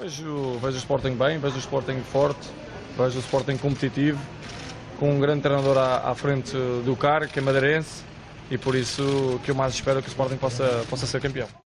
Vejo o Sporting bem, vejo o Sporting forte, vejo o Sporting competitivo, com um grande treinador à frente do CAR, que é madeirense, e por isso que eu mais espero que o Sporting possa ser campeão.